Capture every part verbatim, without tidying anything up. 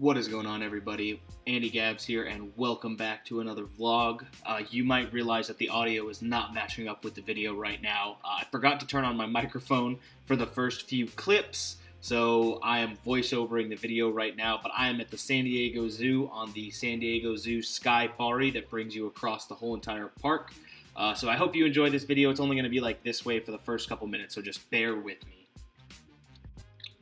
What is going on, everybody? Andy Gabbs here, and welcome back to another vlog. Uh, you might realize that the audio is not matching up with the video right now. Uh, I forgot to turn on my microphone for the first few clips, so I am voiceovering the video right now, but I am at the San Diego Zoo on the San Diego Zoo SkyFari that brings you across the whole entire park. Uh, so I hope you enjoyed this video. It's only going to be like this way for the first couple minutes, so just bear with me.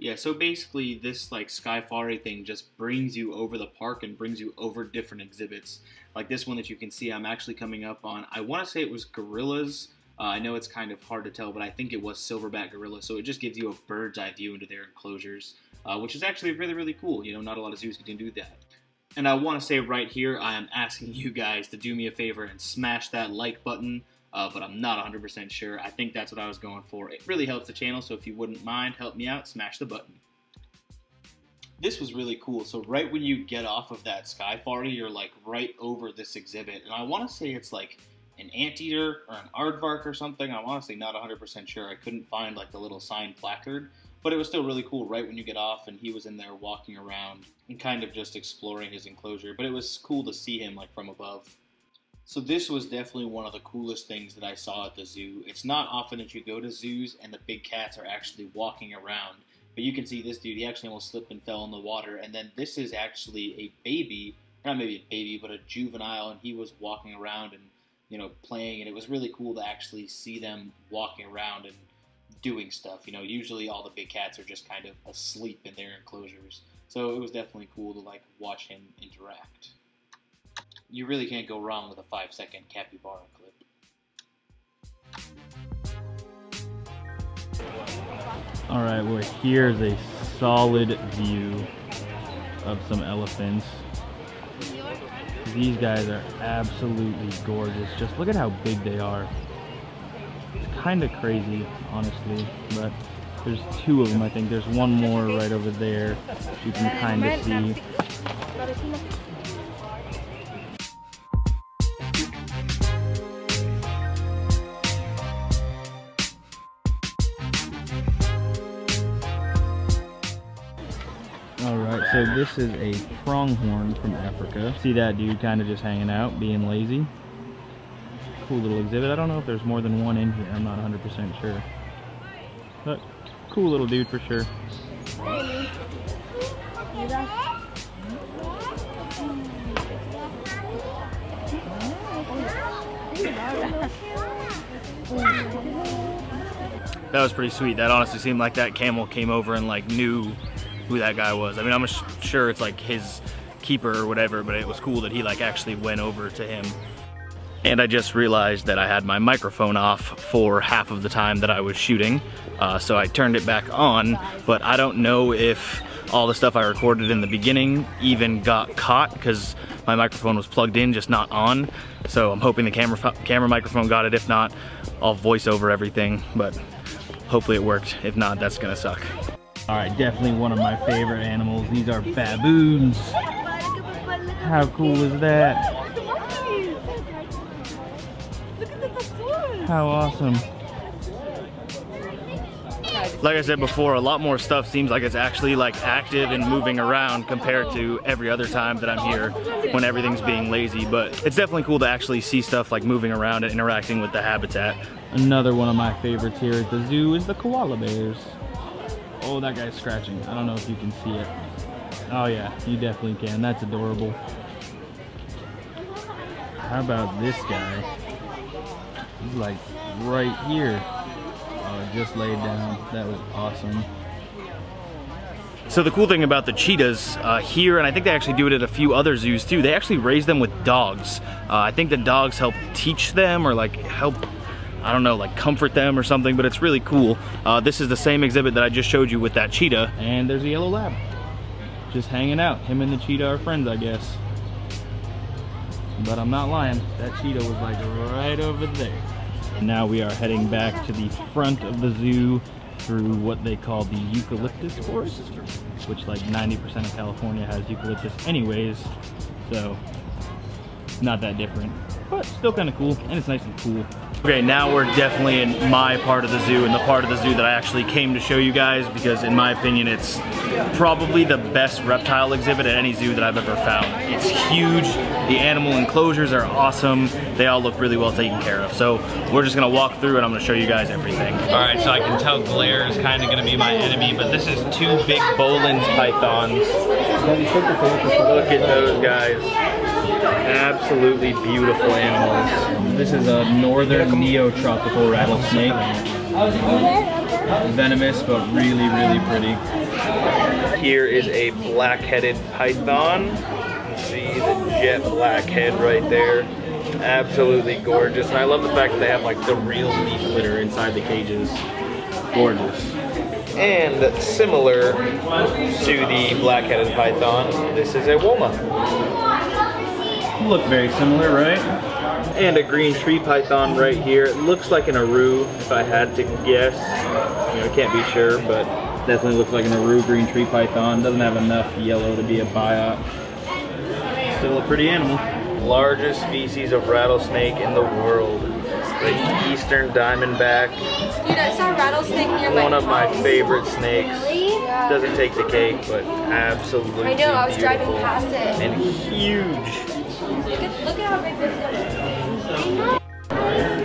Yeah, so basically this like SkyFari thing just brings you over the park and brings you over different exhibits. Like this one that you can see, I'm actually coming up on, I want to say it was gorillas. Uh, I know it's kind of hard to tell, but I think it was silverback gorilla. So it just gives you a bird's eye view into their enclosures, uh, which is actually really, really cool. You know, not a lot of zoos can do that. And I want to say right here, I am asking you guys to do me a favor and smash that like button. Uh, but I'm not one hundred percent sure. I think that's what I was going for. It really helps the channel, so if you wouldn't mind, help me out, smash the button. This was really cool. So right when you get off of that SkyFari, you're like right over this exhibit. And I want to say it's like an anteater or an aardvark or something. I'm honestly not one hundred percent sure. I couldn't find like the little sign placard. But it was still really cool right when you get off, and he was in there walking around and kind of just exploring his enclosure. But it was cool to see him like from above. So this was definitely one of the coolest things that I saw at the zoo. It's not often that you go to zoos and the big cats are actually walking around. But you can see this dude, he actually almost slipped and fell in the water. And then this is actually a baby, not maybe a baby, but a juvenile. And he was walking around and, you know, playing. And it was really cool to actually see them walking around and doing stuff. You know, usually all the big cats are just kind of asleep in their enclosures. So it was definitely cool to, like, watch him interact. You really can't go wrong with a five second capybara clip. Alright, well, here's a solid view of some elephants. These guys are absolutely gorgeous. Just look at how big they are. It's kind of crazy, honestly, but there's two of them, I think. There's one more right over there you can kind of see. So this is a pronghorn from Africa. See that dude kind of just hanging out, being lazy. Cool little exhibit. I don't know if there's more than one in here. I'm not one hundred percent sure. But cool little dude for sure. That was pretty sweet. That honestly seemed like that camel came over and like knew who that guy was. I mean, I'm sure it's like his keeper or whatever, but it was cool that he like actually went over to him. And I just realized that I had my microphone off for half of the time that I was shooting, uh, so I turned it back on, but I don't know if all the stuff I recorded in the beginning even got caught because my microphone was plugged in, just not on. So I'm hoping the camera, camera microphone got it. If not, I'll voice over everything, but hopefully it worked. If not, that's gonna suck. All right, definitely one of my favorite animals. These are baboons. How cool is that? How awesome. Like I said before, a lot more stuff seems like it's actually like active and moving around compared to every other time that I'm here when everything's being lazy, but it's definitely cool to actually see stuff like moving around and interacting with the habitat. Another one of my favorites here at the zoo is the koala bears. Oh, that guy's scratching. I don't know if you can see it. Oh yeah, you definitely can. That's adorable. How about this guy? He's like right here. Oh, just laid down. That was awesome. So the cool thing about the cheetahs uh, here, and I think they actually do it at a few other zoos too, they actually raise them with dogs. Uh, I think the dogs help teach them or like help, I don't know, like comfort them or something, but it's really cool. Uh, this is the same exhibit that I just showed you with that cheetah. And there's a yellow lab, just hanging out. Him and the cheetah are friends, I guess. But I'm not lying, that cheetah was like right over there. And now we are heading back to the front of the zoo through what they call the eucalyptus forest, which like ninety percent of California has eucalyptus anyways, so not that different, but still kind of cool, and it's nice and cool. Okay, now we're definitely in my part of the zoo, and the part of the zoo that I actually came to show you guys, because in my opinion it's probably the best reptile exhibit at any zoo that I've ever found. It's huge, the animal enclosures are awesome, they all look really well taken care of. So we're just gonna walk through and I'm gonna show you guys everything. Alright, so I can tell glare is kinda gonna be my enemy, but this is two big Boland's pythons. Look at those guys. Absolutely beautiful animals. This is a northern neotropical rattlesnake. Venomous, but really, really pretty. Here is a black-headed python. You can see the jet black head right there. Absolutely gorgeous. And I love the fact that they have like the real leaf litter inside the cages. Gorgeous. And similar to the black-headed python, this is a woma. Look very similar, right? And a green tree python right here. It looks like an Aru, if I had to guess. You know, I can't be sure, but definitely looks like an Aru green tree python. Doesn't have enough yellow to be a biot. Still a pretty animal. Largest species of rattlesnake in the world. The eastern diamondback. Dude, I saw a rattlesnake near my house. One of my favorite snakes. Really? Yeah. Doesn't take the cake, but absolutely beautiful. I know, I was driving past it. And huge. Look at, look at how big this is.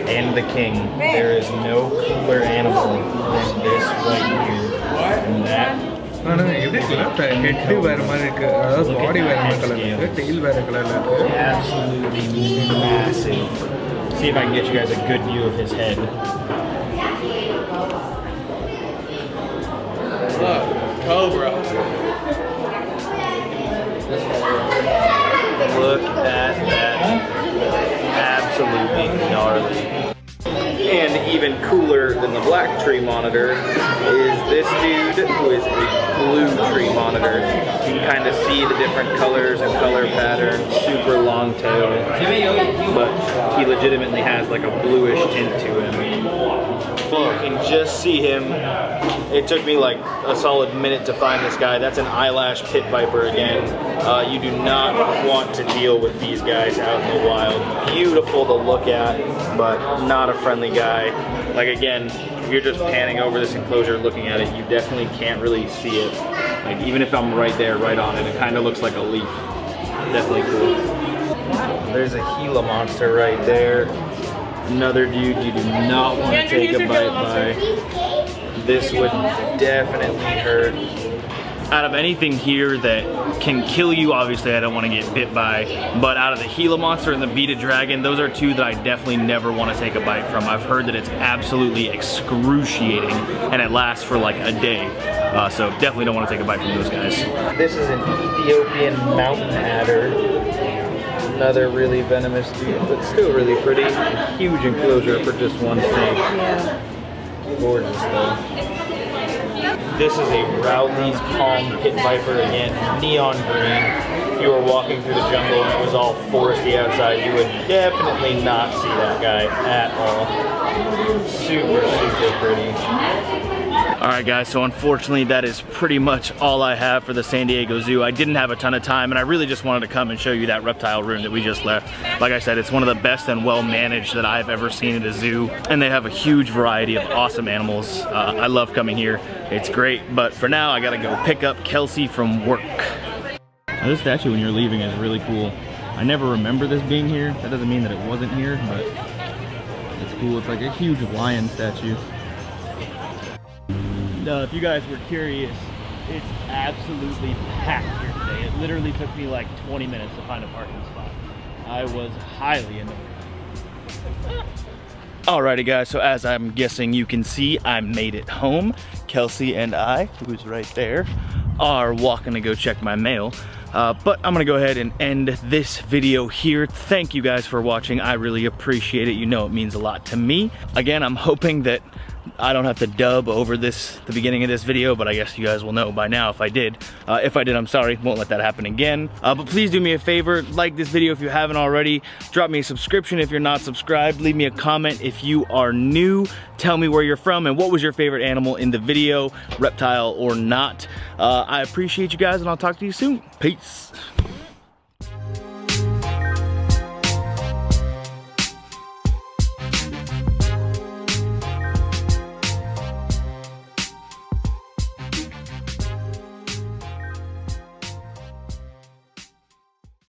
And the king. There is no cooler animal than this right here. And that. No, no, everything is different. Body is different. Tail is different. Absolutely massive. See if I can get you guys a good view of his head. Look, cobra. Look at that, absolutely gnarly. And even cooler than the black tree monitor is this dude, who is a blue tree monitor. You can kind of see the different colors and color patterns, super long tail, but he legitimately has like a bluish tint to him. Look, and just see him. It took me like a solid minute to find this guy. That's an eyelash pit viper again. Uh, you do not want to deal with these guys out in the wild. Beautiful to look at, but not a friendly guy. Like again, if you're just panning over this enclosure looking at it, you definitely can't really see it. Like even if I'm right there, right on it, it kind of looks like a leaf. Definitely cool. There's a Gila monster right there. Another dude you do not want to take a bite by. This would definitely hurt. Out of anything here that can kill you, obviously I don't want to get bit by, but out of the Gila monster and the beaded dragon, those are two that I definitely never want to take a bite from. I've heard that it's absolutely excruciating and it lasts for like a day. Uh, so definitely don't want to take a bite from those guys. This is an Ethiopian mountain adder. Another really venomous dude, but still really pretty. A huge enclosure for just one snake. Yeah. Gorgeous though. This is a Rowley's Palm Pit Viper again, neon green. If you were walking through the jungle and it was all foresty outside, you would definitely not see that guy at all. Super, super pretty. Alright guys, so unfortunately that is pretty much all I have for the San Diego Zoo. I didn't have a ton of time and I really just wanted to come and show you that reptile room that we just left. Like I said, it's one of the best and well managed that I've ever seen at a zoo. And they have a huge variety of awesome animals. Uh, I love coming here. It's great, but for now I gotta go pick up Kelsey from work. Now, this statue when you're leaving is really cool. I never remember this being here. That doesn't mean that it wasn't here, but it's cool. It's like a huge lion statue. Uh, if you guys were curious, it's absolutely packed here today. It literally took me like twenty minutes to find a parking spot. I was highly annoyed. Alrighty guys, so as I'm guessing you can see, I made it home. Kelsey and I, who's right there, are walking to go check my mail. Uh, but I'm gonna go ahead and end this video here. Thank you guys for watching. I really appreciate it. You know it means a lot to me. Again, I'm hoping that I don't have to dub over this, the beginning of this video, but I guess you guys will know by now if I did. Uh, if I did, I'm sorry, won't let that happen again. Uh, but please do me a favor, like this video if you haven't already. Drop me a subscription if you're not subscribed. Leave me a comment if you are new. Tell me where you're from and what was your favorite animal in the video, reptile or not. Uh, I appreciate you guys and I'll talk to you soon. Peace.